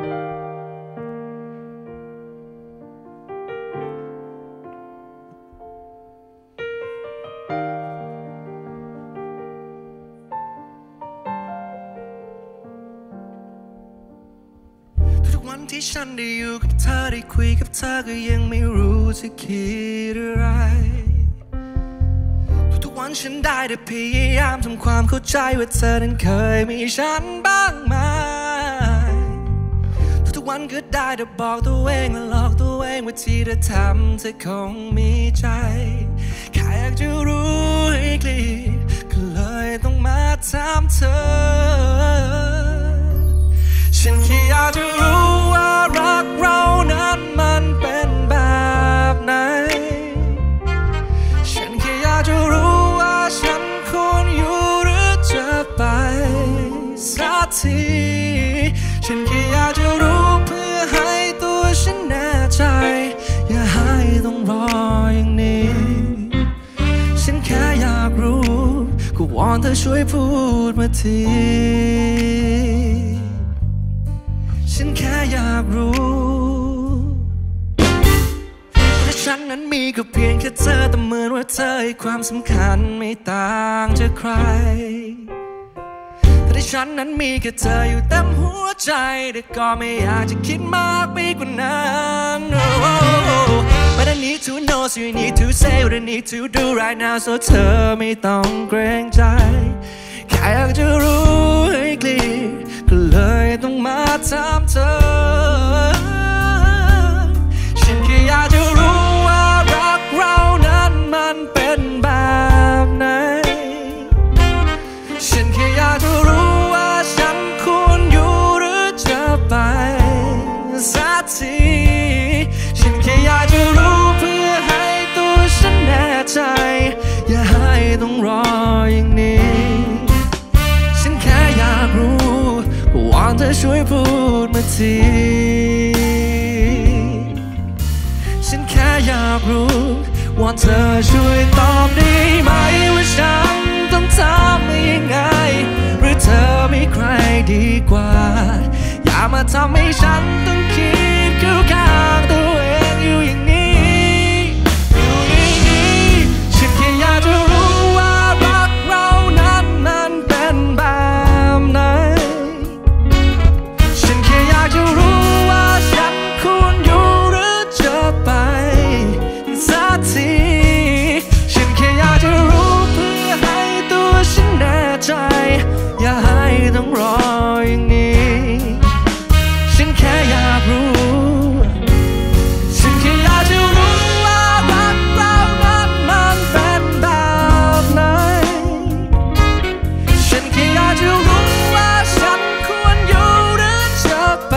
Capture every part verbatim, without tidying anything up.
วันที่ฉันได้อยู่กับเธอได้คุยกับเธอก็ยังไม่รู้จะคิดอะไรทุกวันฉันได้แต่พยายามทำความเข้าใจว่าเธอนั้นเคยมีฉันบ้างไหมทุกวันก็ได้แต่บอกตัวเองและหลอกตัวเองว่าที่เธอทำเธอคงมีใจแค่อยากจะรู้ให้คลีก็เลยต้องมาถามเธอฉันแค่อยากจะรู้ว่ารักเรานั้นมันเป็นแบบไหนฉันแค่อยากจะรู้ว่าฉันควรอยู่หรือจะไปสักทีฉันแค่อยากจะรู้เพื่อให้ตัวฉันแน่ใจอย่าให้ต้องรออย่างนี้ฉันแค่อยากรู้ก็วอนเธอช่วยพูดมาทีฉันแค่อยากรู้และฉันนั้นมีก็เพียงแค่เธอแต่เหมือนว่าเธอให้ความสำคัญไม่ต่างจากใครแต่ฉันนั้นมีแค่เธออยู่เต็มหัวใจแต่ก็ไม่อยากจะคิดมากไปกว่านั้นBut I need to know so you need to say what I need to do right now so เธอไม่ต้องเกรงใจแค่อยากจะรู้ให้คลีร์ก็เลยต้องมาถามเธอฉันแค่อยากจะรู้ว่ารักเรานั้นมันเป็นแบบไหนฉันแค่อยากจะรู้ว่าฉันควรอยู่หรือจะไปสักทีฉันแค่อยากจะรู้เพื่อให้ตัวฉันแน่ใจอย่าให้ต้องรออย่างนี้ฉันแค่อยากรู้วอนเธอช่วยพูดมาทีฉันแค่อยากรู้วอนเธอช่วยตอบได้ไหมว่าฉันต้องทำยังไงหรือเธอมีใครดีกว่าอย่ามาทำให้ฉันต้องคิดเข้าข้างตัวเองอยู่อย่างนี้อยู่อย่างนี้ฉันแค่อยากจะรู้ว่ารักเรานั้นมันเป็นแบบไหนจะรู้ว่าฉันควรอยู่หรือจะไปสักทีฉันแค่อยากจะรู้เพื่อให้ตัวฉันแน่ใจอย่าให้ต้องรออย่างนี้ฉันแค่อยากรู้ฉันแค่อยากจะรู้ว่ารักเรานั้นมันเป็นแบบไหนฉันแค่อยากจะรู้ว่าฉันควรอยู่หรือจะไป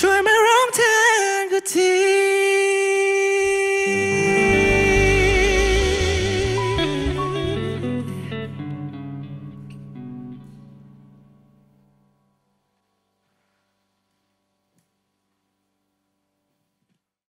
ช่วยมาร้องแทนกูที